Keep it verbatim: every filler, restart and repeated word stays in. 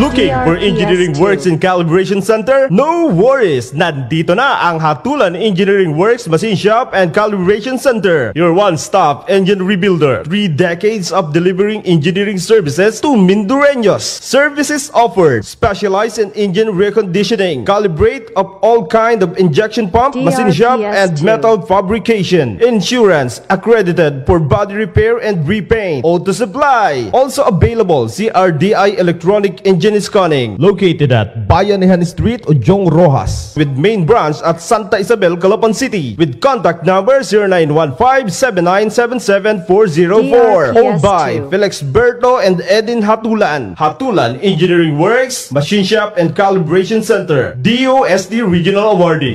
Looking for engineering works and calibration center? No worries! Nandito na ang Hatulan Engineering Works Machine Shop and Calibration Center, your one-stop engine rebuilder. Three decades of delivering engineering services to Mindureños. Services offered: specialized in engine reconditioning, calibrate of all kind of injection pump, machine shop, and metal fabrication. Insurance accredited for body repair and repaint. Auto supply. Also available C R D I electronic engineering. Jenis Coning, located at Bayanahan Street, Ojo Rojas, with main branch at Santa Isabel, Calapan City, with contact number zero nine one five, seven nine seven seven, four zero four, or by Felix Berto and Edin Hatulan. Hatulan Engineering Works Machine Shop and Calibration Center, D O S T Regional Awardee.